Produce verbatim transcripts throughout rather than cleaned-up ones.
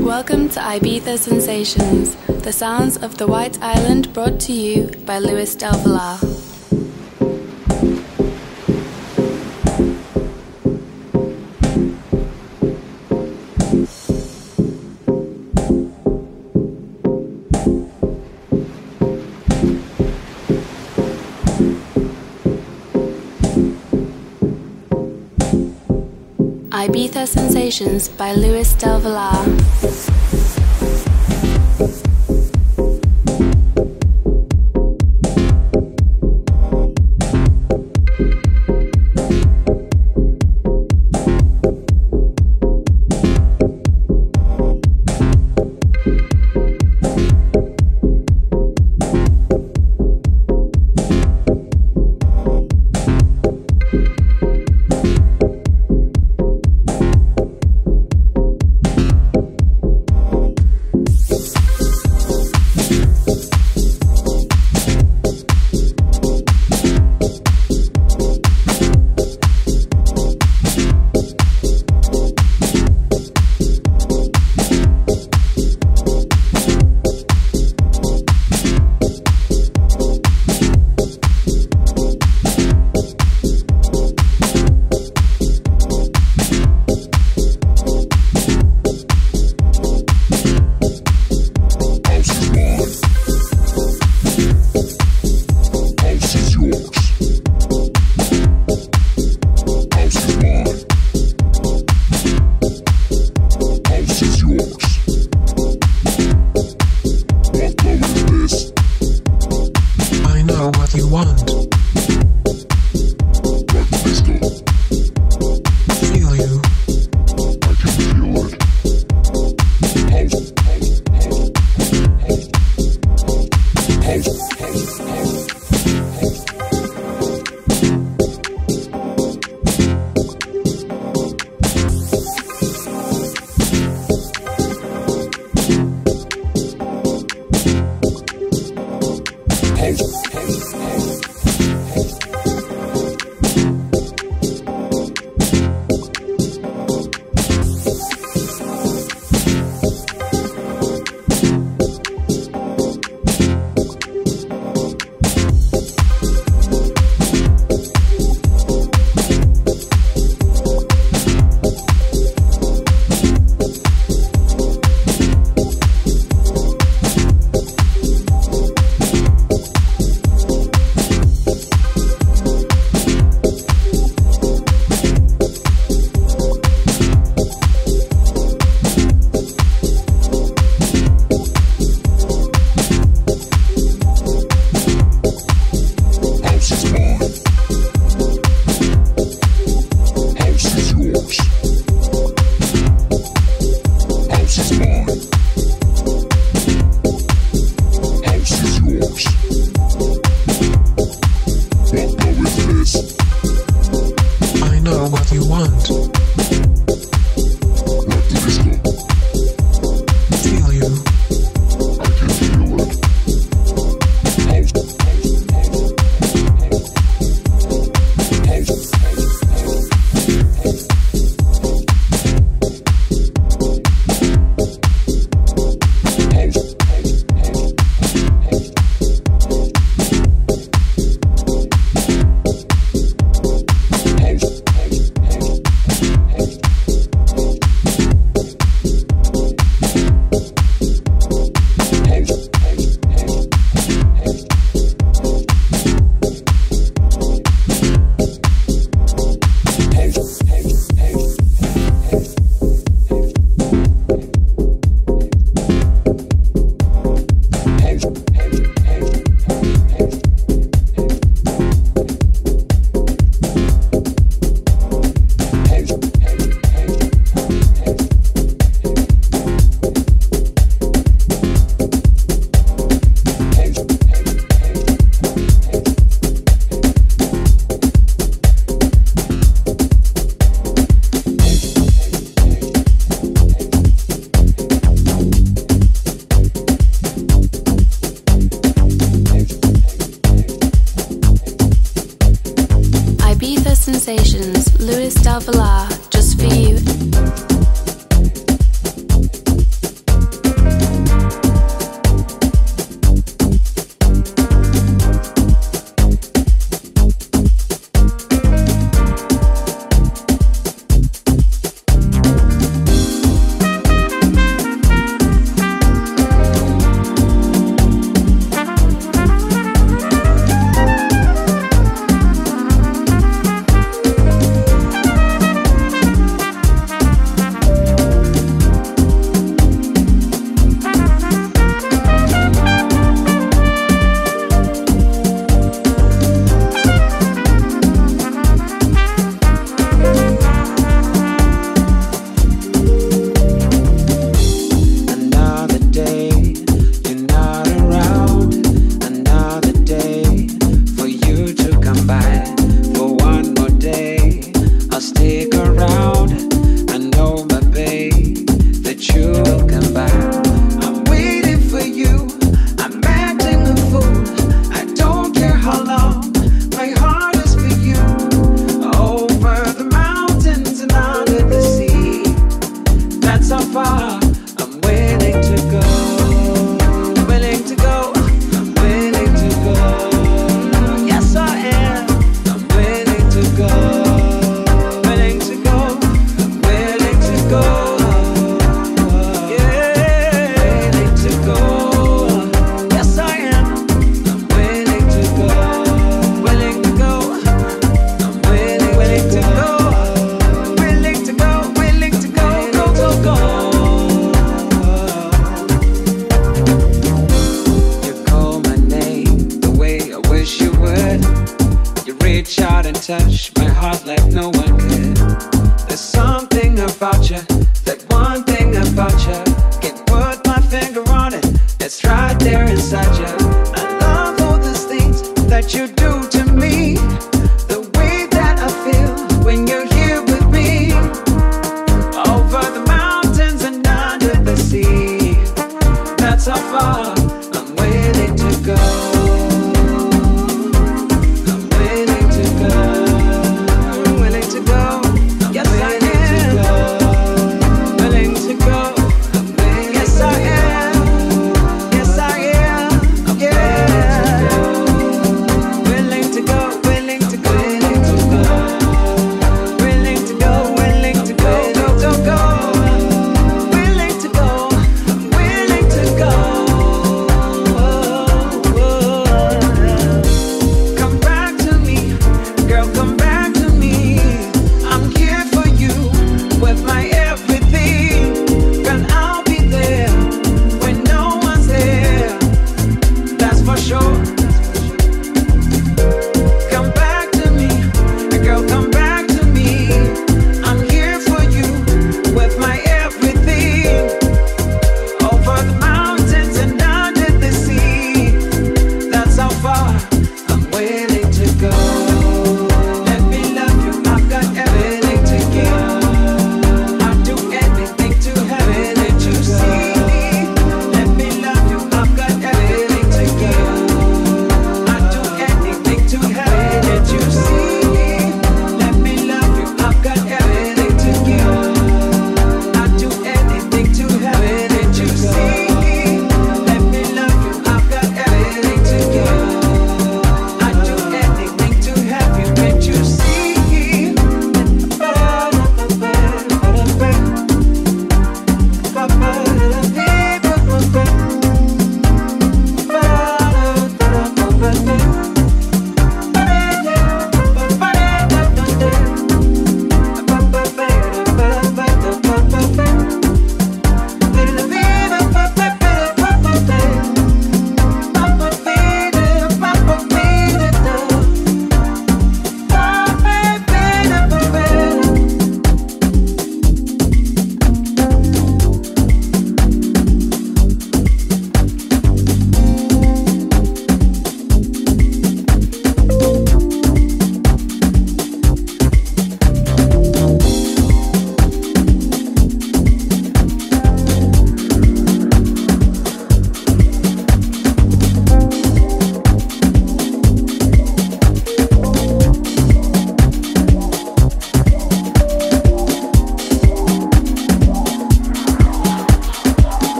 Welcome to Ibiza Sensations, the sounds of the White Island brought to you by Luis Del Villar. Ibiza Sensations by Luis Del Villar.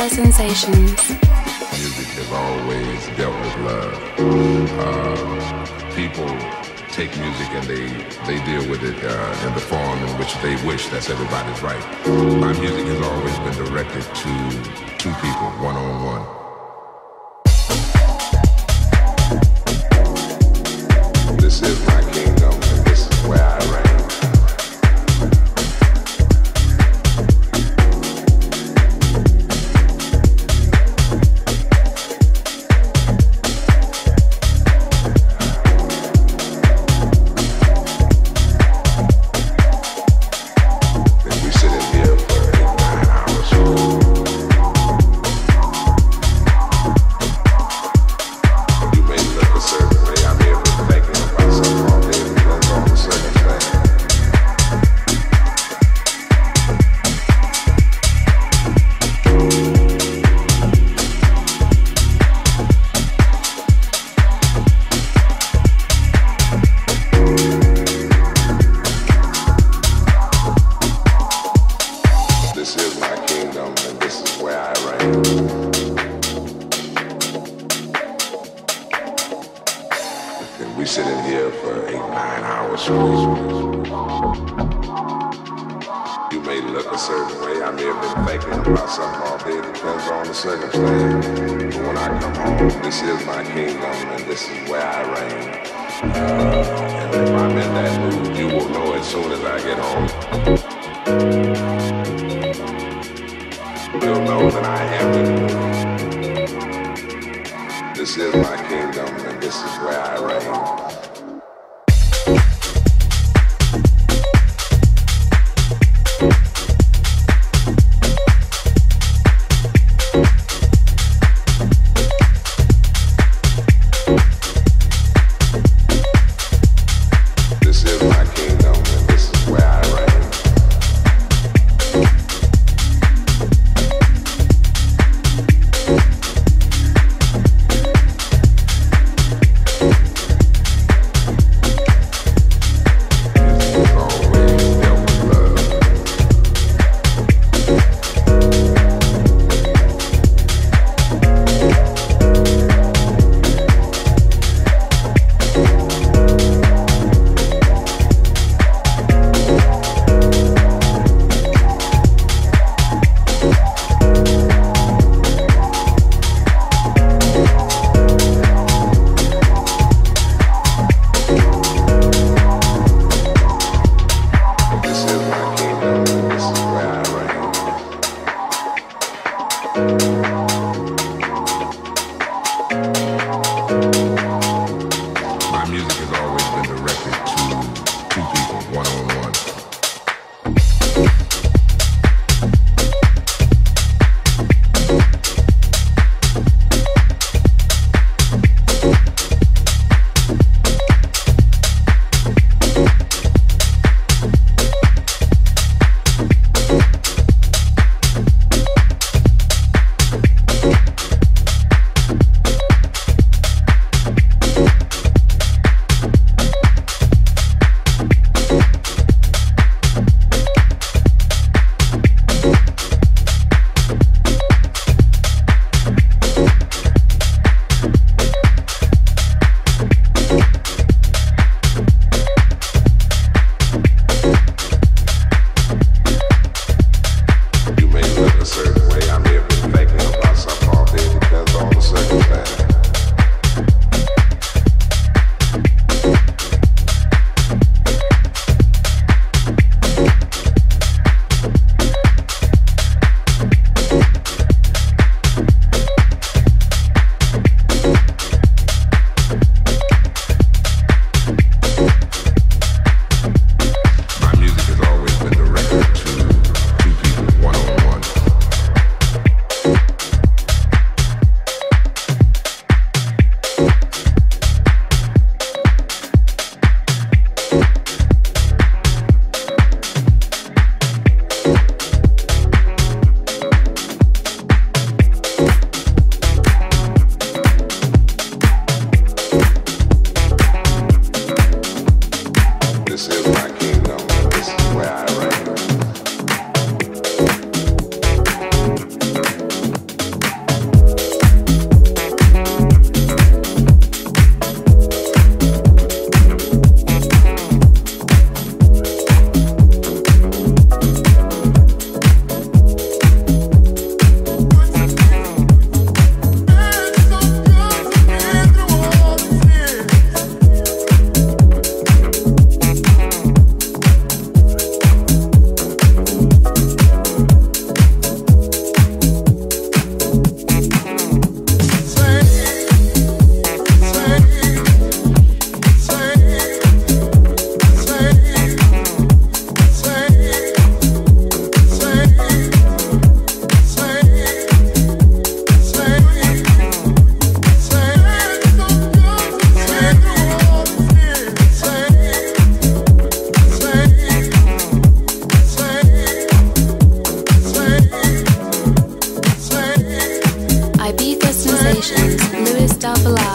Ibiza Sensations. Music has always dealt with love. Uh, people take music and they, they deal with it uh, in the form in which they wish. That's everybody's right. My music has always been directed to two people, one-on-one. This is my kingdom, and this is where I reign. Luis Del Villar.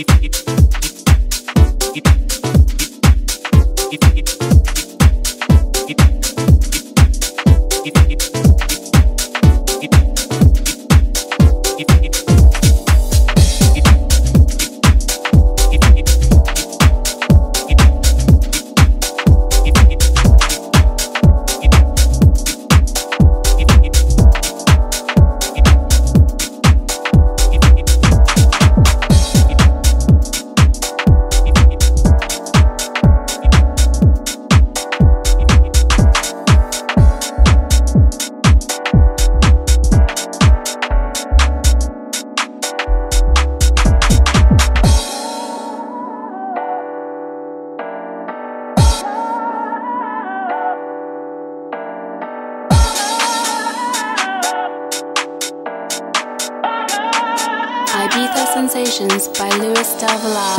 Ibiza Sensations by Luis Del Villar.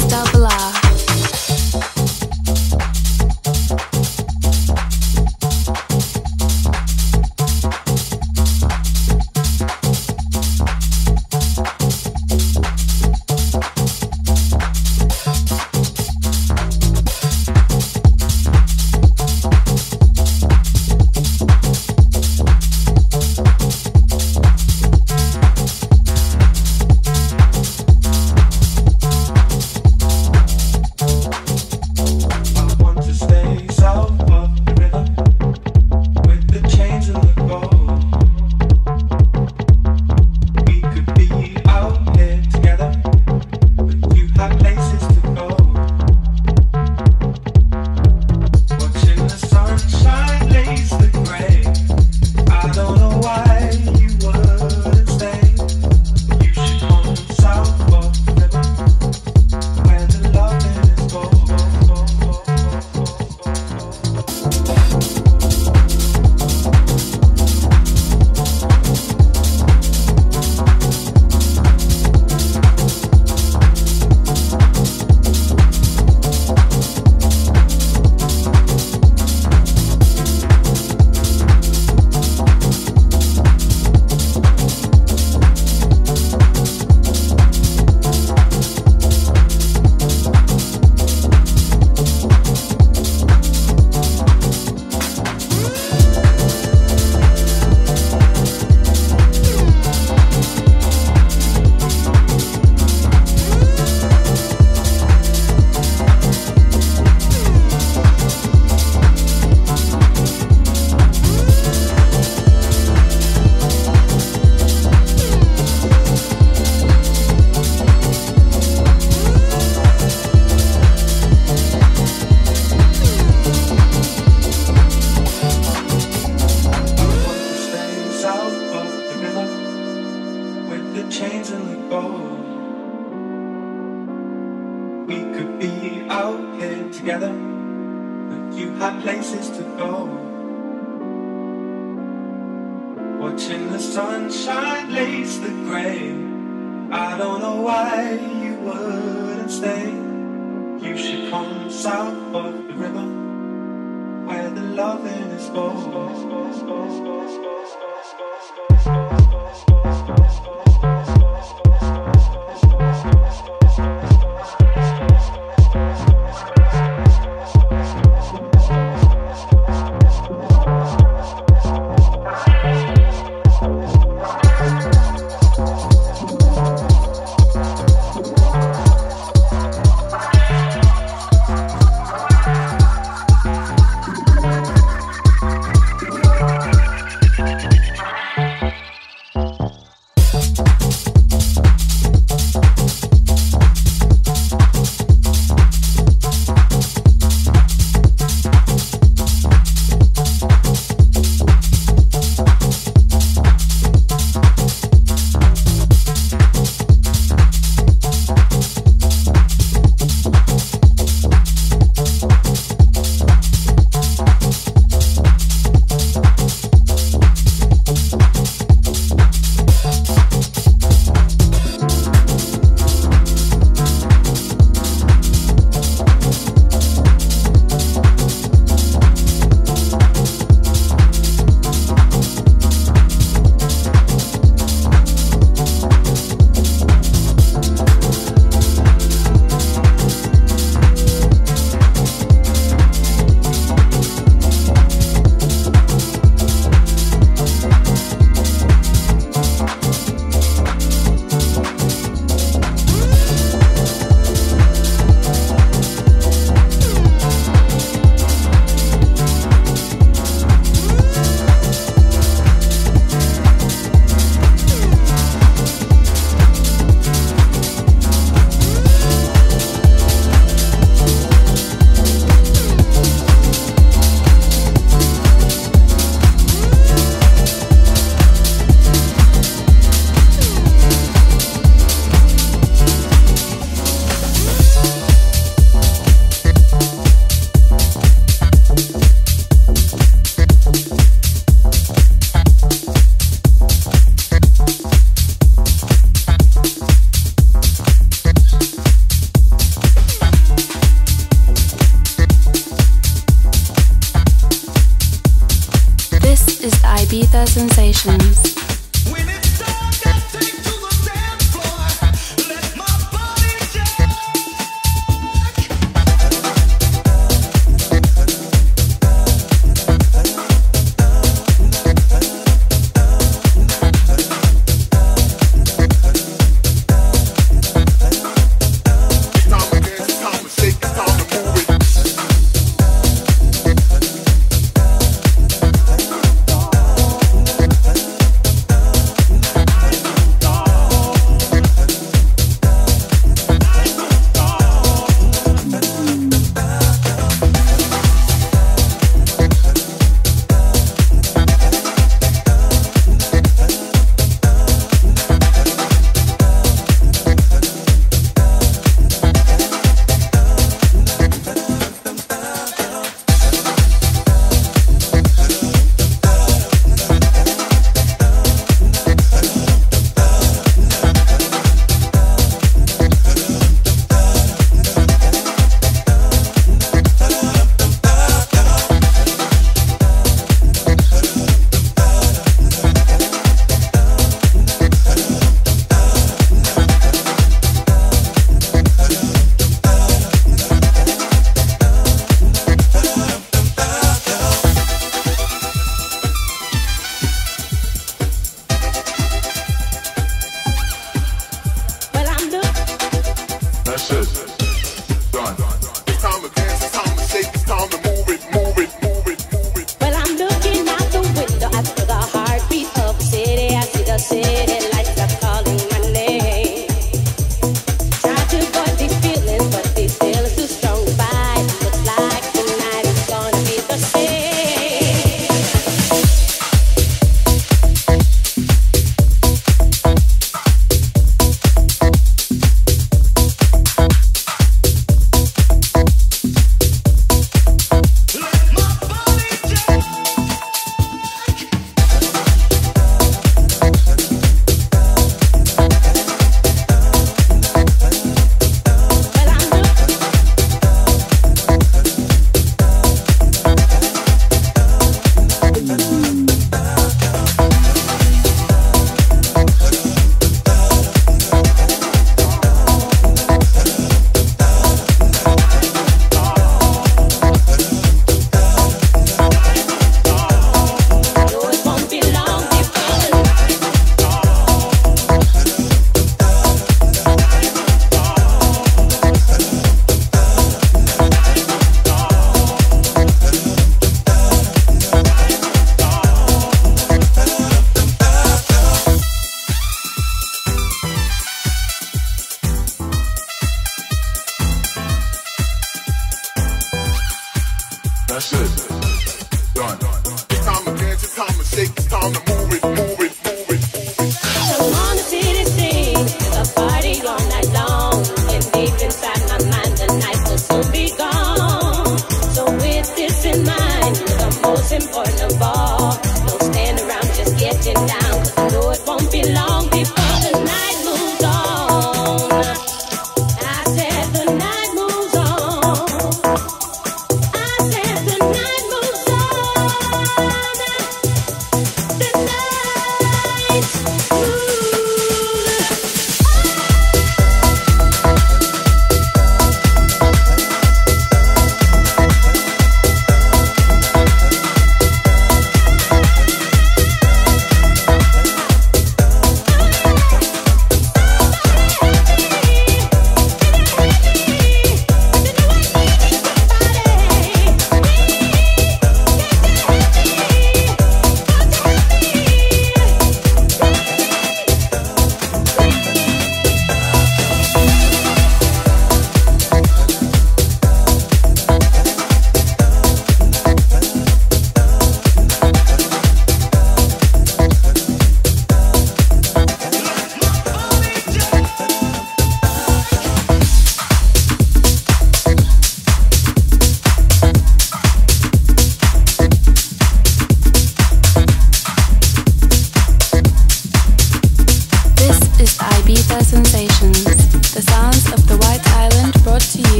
Bye. Sensations.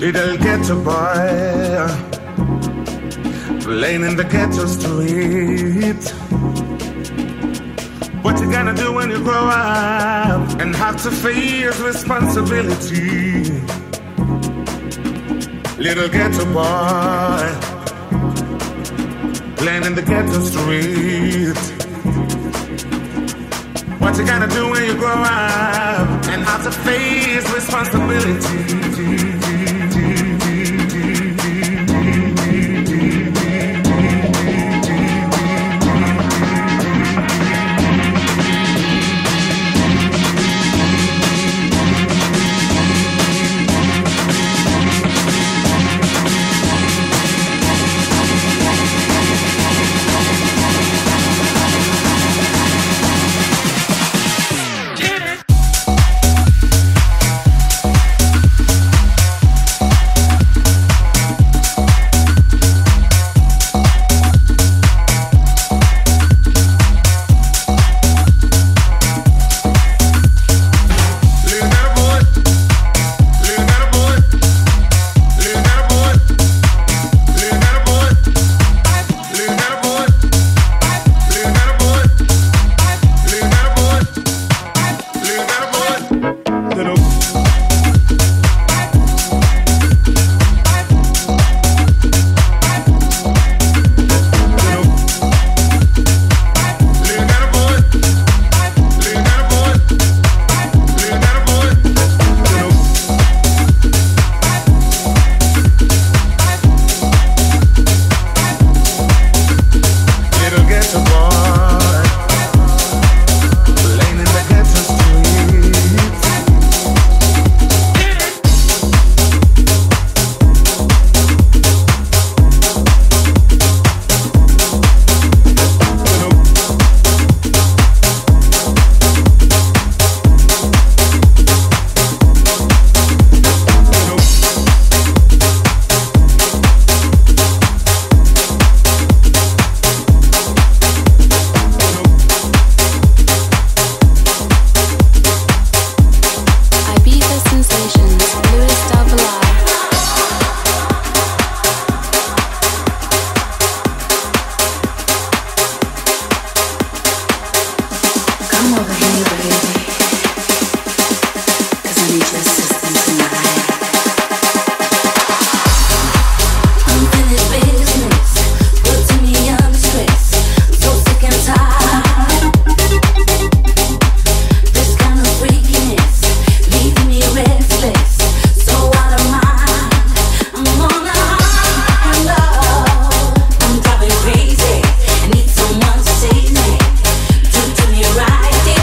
little ghetto boy, playing in the ghetto street. What you gonna do when you grow up and have to face responsibility? Little ghetto boy, playing in the ghetto street. What you gonna do when you grow up and have to face responsibility? Deep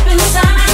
inside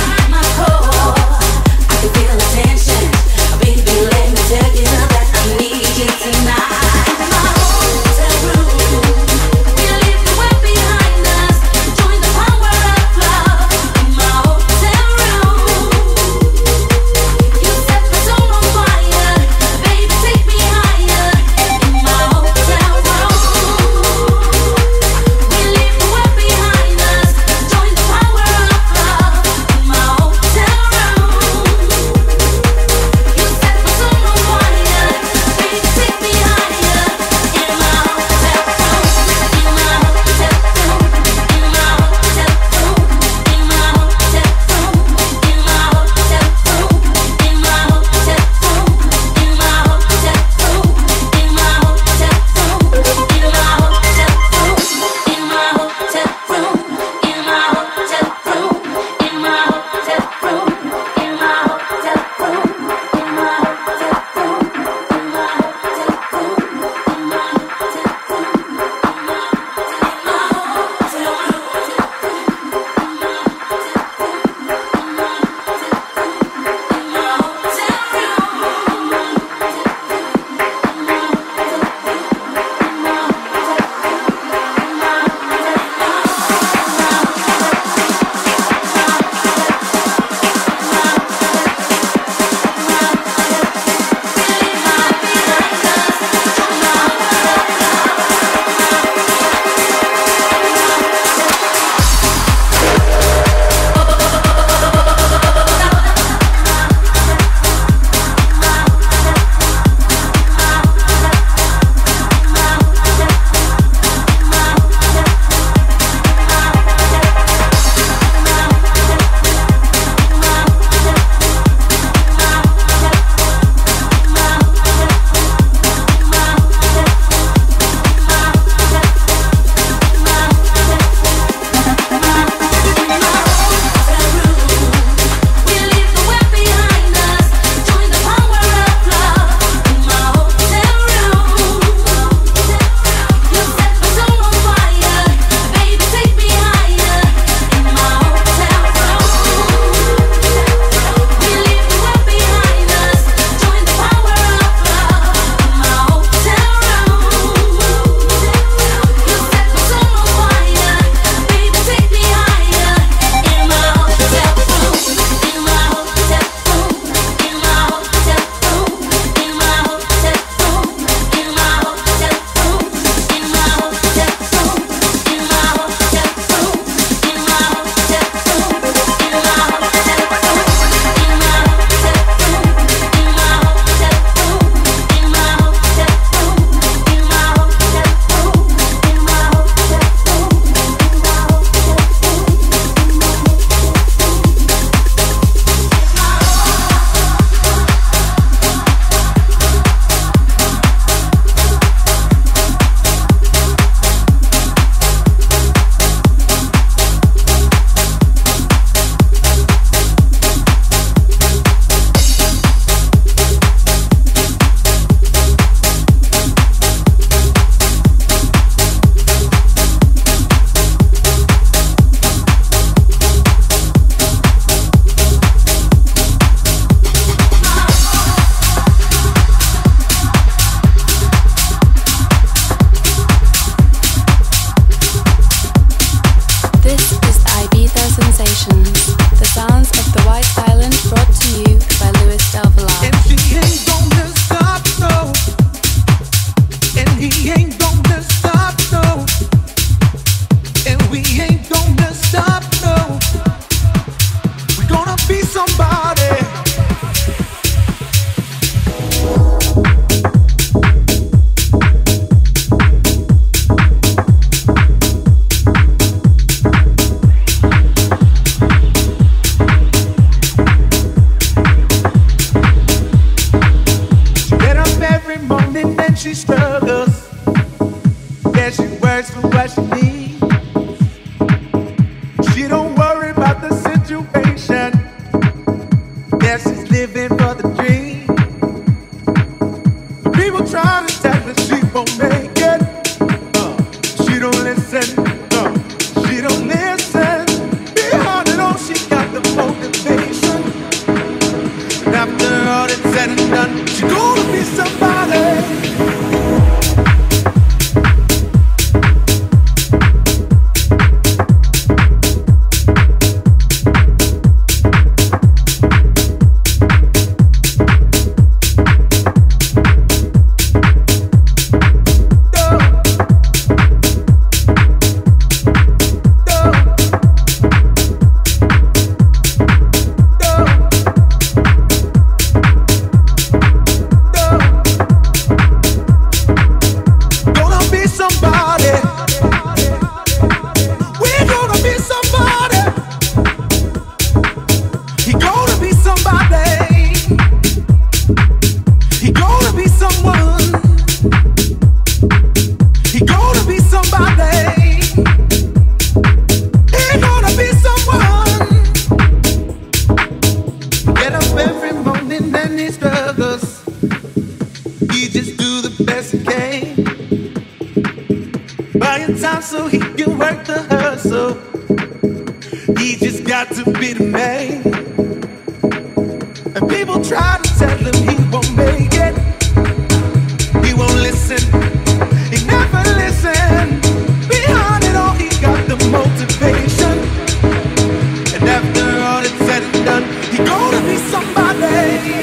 hustle, he can work the hustle. He just got to be the man. And people try to tell him he won't make it. He won't listen. He never listen. Behind it all, he got the motivation. And after all it's said and done, he gonna be somebody.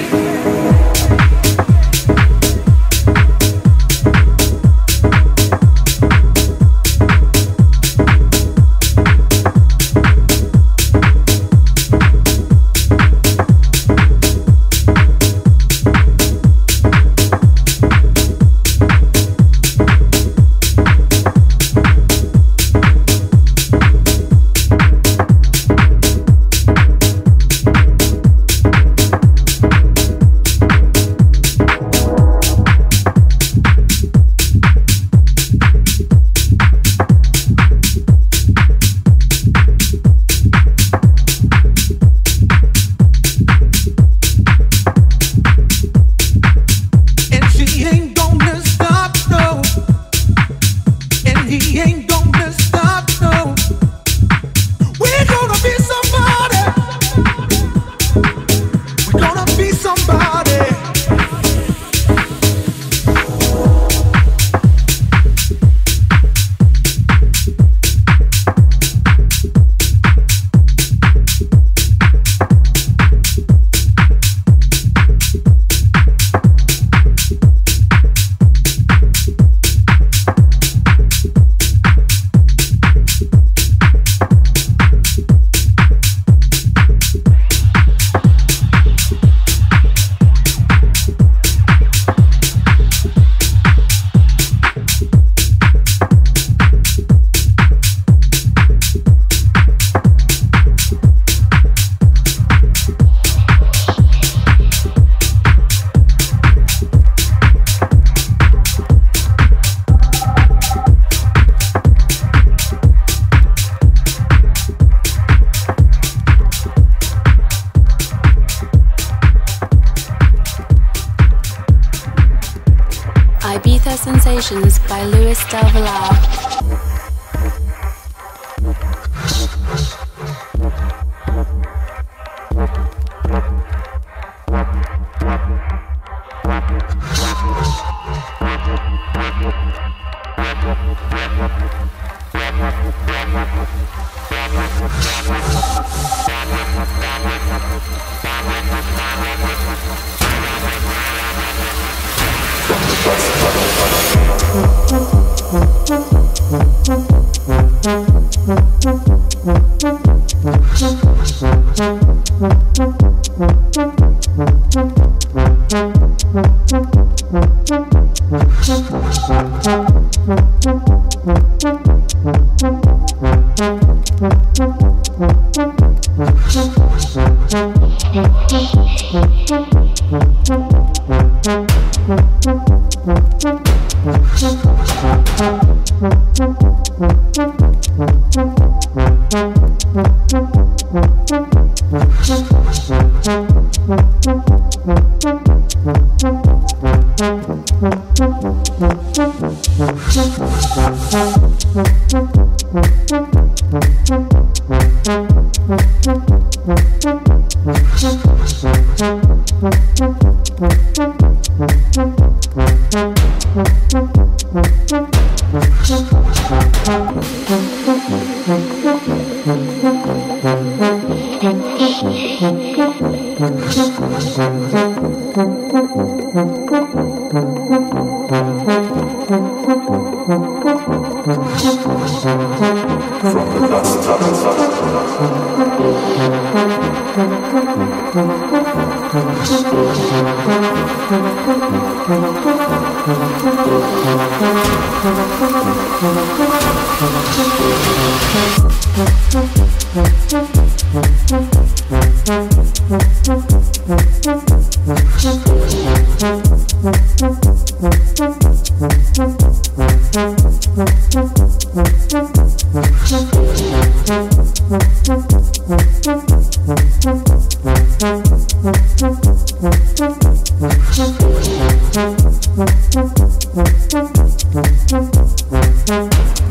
Sensations by Luis Del Villar.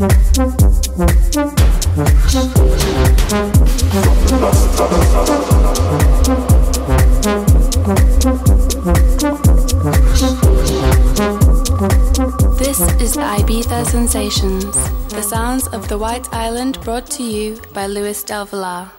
Thank you. Ibiza Sensations, the sounds of the White Island brought to you by Luis Del Villar.